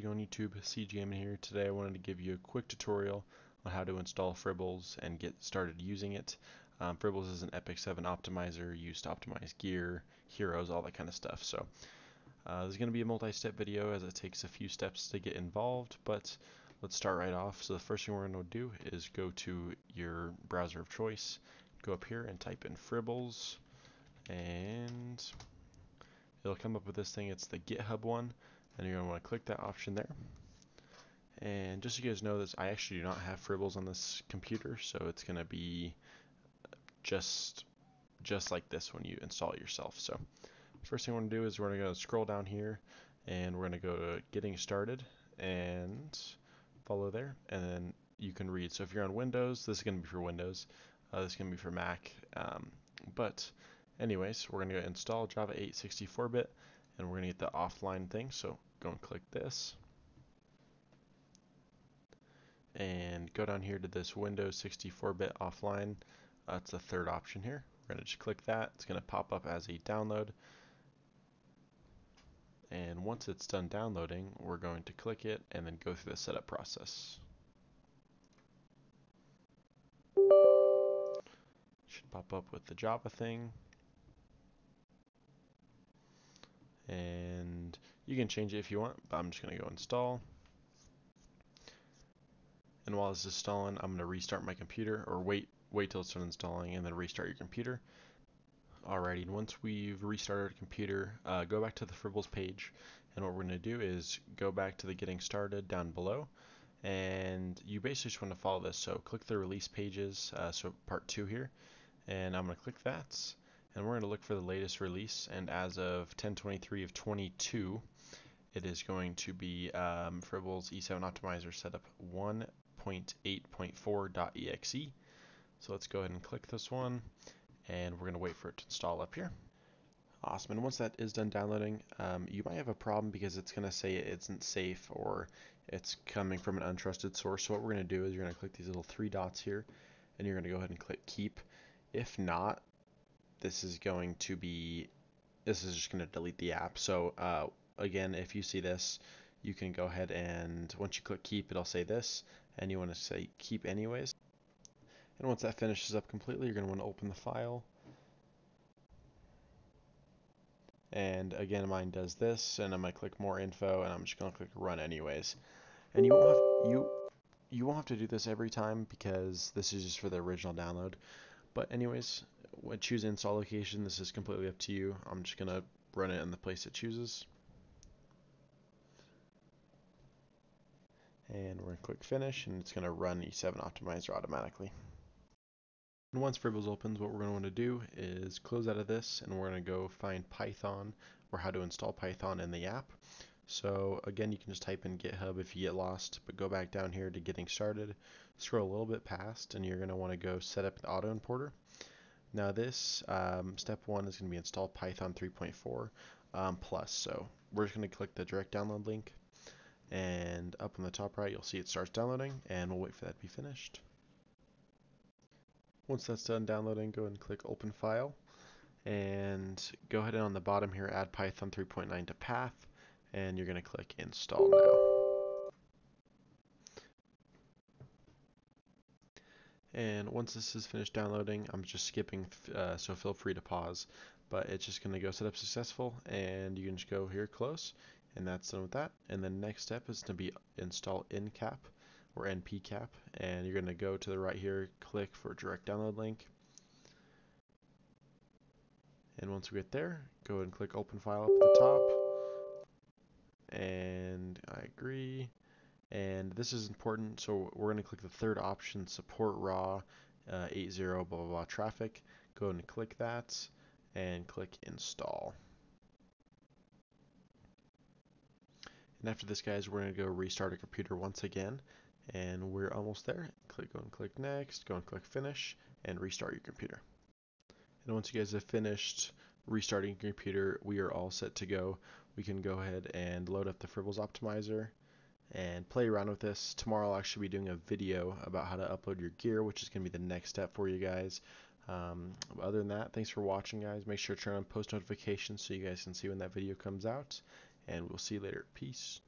Fribbels on YouTube, CGM here. Today I wanted to give you a quick tutorial on how to install Fribbels and get started using it. Fribbels is an Epic 7 optimizer used to optimize gear, heroes, all that kind of stuff. So this is going to be a multi-step video as it takes a few steps to get involved, but let's start right off. So the first thing we're going to do is go to your browser of choice, go up here and type in Fribbels, and it'll come up with this thing. It's the GitHub one, and you're going to want to click that option there. And just so you guys know this, I actually do not have Fribbels on this computer, so it's going to be just like this when you install it yourself. So first thing I want to do is we're going to scroll down here, and we're going to go to Getting Started, and follow there, and then you can read. So if you're on Windows, this is going to be for Windows, this is going to be for Mac, but anyways, we're going to go install Java 8 64-bit, and we're going to get the offline thing, so go and click this. And go down here to this Windows 64-bit offline, that's the third option here. We're going to just click that, it's going to pop up as a download. And once it's done downloading, we're going to click it and then go through the setup process. Should pop up with the Java thing. And you can change it if you want, but I'm just going to go install. And while it's installing, I'm going to restart my computer, or wait till it's done installing and then restart your computer. Alrighty, and once we've restarted our computer, go back to the Fribbels page, and what we're going to do is go back to the Getting Started down below, and you basically just want to follow this. So click the Release Pages, so part 2 here, and I'm going to click that, and we're going to look for the latest release, and as of 10/23 of 22, it is going to be Fribbels E7 Optimizer Setup 1.8.4.exe. So let's go ahead and click this one, and we're going to wait for it to install up here. Awesome, and once that is done downloading, you might have a problem because it's going to say it isn't safe or it's coming from an untrusted source. So what we're going to do is you're going to click these little three dots here, and you're going to go ahead and click Keep. If not, this is just going to delete the app. So again, if you see this, you can go ahead and once you click Keep, it'll say this, and you want to say Keep anyways. And once that finishes up completely, you're going to want to open the file. And again, mine does this, and I'm going to click More Info, and I'm just going to click Run Anyways. And you won't have to do this every time because this is just for the original download. But anyways, when choose install location, this is completely up to you. I'm just going to run it in the place it chooses. And we're going to click Finish, and it's going to run E7 Optimizer automatically. And once Fribbels opens, what we're going to want to do is close out of this, and we're going to go find Python, or how to install Python in the app. So again, you can just type in GitHub if you get lost, but go back down here to Getting Started, scroll a little bit past, and you're going to want to go set up the auto importer. Now this step one is going to be install Python 3.4 plus. So we're just going to click the direct download link, and up on the top right, you'll see it starts downloading, and we'll wait for that to be finished. Once that's done downloading, go ahead and click Open File, and go ahead and on the bottom here, add Python 3.9 to path, and you're going to click Install Now. And once this is finished downloading, I'm just skipping, so feel free to pause, but it's just going to go set up successful, and you can just go here, close, and that's done with that. And the next step is to be install NCap. Or NPCap, and you're going to go to the right here, click for direct download link, and once we get there, go ahead and click Open File up at the top, and I agree, and this is important, so we're going to click the third option, support raw 80 blah blah blah traffic, go ahead and click that, and click install. And after this, guys, we're going to go restart our computer once again, and we're almost there. Click, go and click Next, go and click Finish, and restart your computer. And once you guys have finished restarting your computer, we are all set to go. We can go ahead and load up the Fribbels Optimizer and play around with this. Tomorrow I'll actually be doing a video about how to upload your gear, which is going to be the next step for you guys. Other than that, thanks for watching, guys. Make sure to turn on post notifications so you guys can see when that video comes out, and we'll see you later. Peace.